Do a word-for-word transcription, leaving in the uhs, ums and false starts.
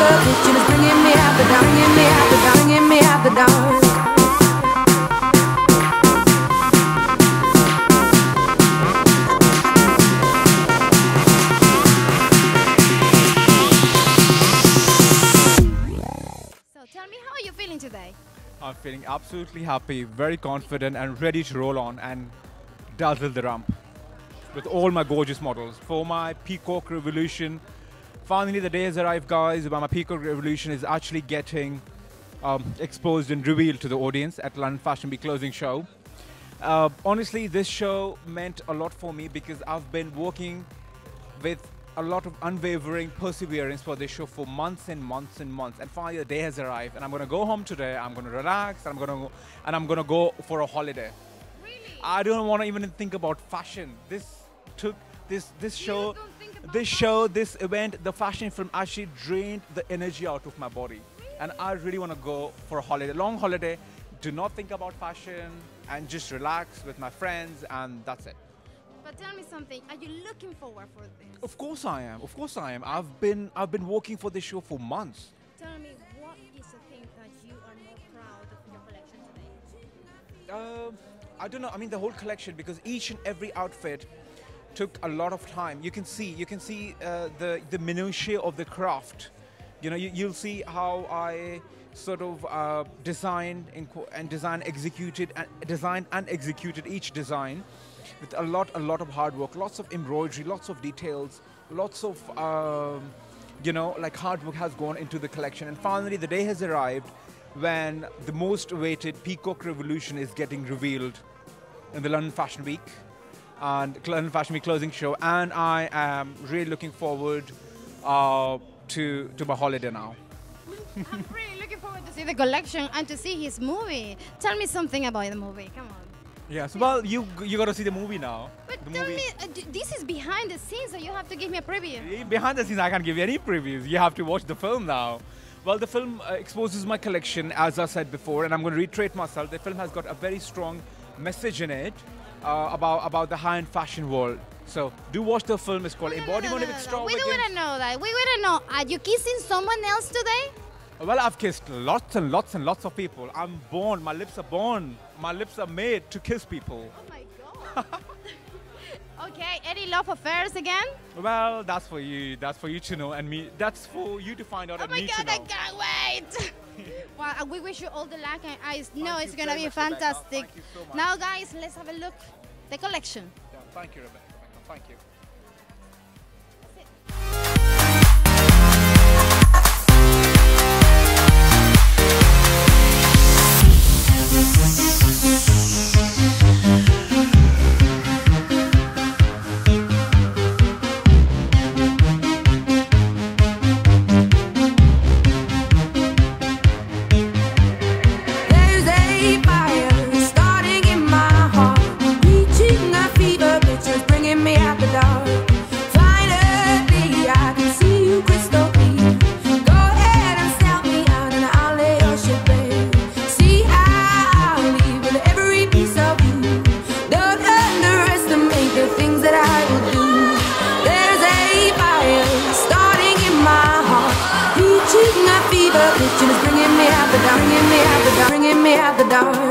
the kitchen is bringing me out the dark, bringing me out the dark, bringing me out the dark. So tell me, how are you feeling today? I'm feeling absolutely happy, very confident and ready to roll on and dazzle the ramp with all my gorgeous models for my Peacock Revolution. Finally, the day has arrived, guys, where my Peacock Revolution is actually getting um, exposed and revealed to the audience at London Fashion Week closing show. Uh, honestly, this show meant a lot for me because I've been working with a lot of unwavering perseverance for this show for months and months and months. And finally, the day has arrived, and I'm going to go home today. I'm going to relax, and I'm going to and I'm going to go for a holiday. Really? I don't want to even think about fashion. This took this this show. This show, this event, the fashion film actually drained the energy out of my body. Really? And I really want to go for a holiday, long holiday, do not think about fashion and just relax with my friends, and that's it. But tell me something, are you looking forward for this? Of course I am, of course I am. I've been, I've been working for this show for months. Tell me, what is the thing that you are more proud of your collection today? Uh, I don't know, I mean the whole collection, because each and every outfit took a lot of time. You can see, you can see uh, the the minutiae of the craft. You know, you, you'll see how I sort of uh, designed and, and design executed and designed and executed each design with a lot, a lot of hard work, lots of embroidery, lots of details, lots of um, you know, like hard work has gone into the collection. And finally, the day has arrived when the most-awaited Peacock Revolution is getting revealed in the London Fashion Week. And London Fashion Week closing show, and I am really looking forward uh, to to my holiday now. I'm really looking forward to see the collection and to see his movie. Tell me something about the movie. Come on. Yes. Well, you you got to see the movie now. But the tell movie. me, uh, this is behind the scenes, so you have to give me a preview. Behind the scenes, I can't give you any previews. You have to watch the film now. Well, the film uh, exposes my collection, as I said before, and I'm going to reiterate myself. The film has got a very strong message in it. Uh, about about the high-end fashion world. So do watch the film. It's called no, Embodiment. No, no, no, no, no. We don't want to know that. We want to know. Are you kissing someone else today? Well, I've kissed lots and lots and lots of people. I'm born. My lips are born. My lips are made to kiss people. Oh my God. Okay. Any love affairs again? Well, that's for you. That's for you to know, and me. That's for you to find out. Oh and my me God! To know. I can't wait. Well, we wish you all the luck, and I know it's going to be fantastic. Thank you so much. Now, guys, let's have a look at the collection. Yeah, thank you, Rebecca. Thank you. Bringing me out the dark, bringing me out the dark, bringing me out the dark.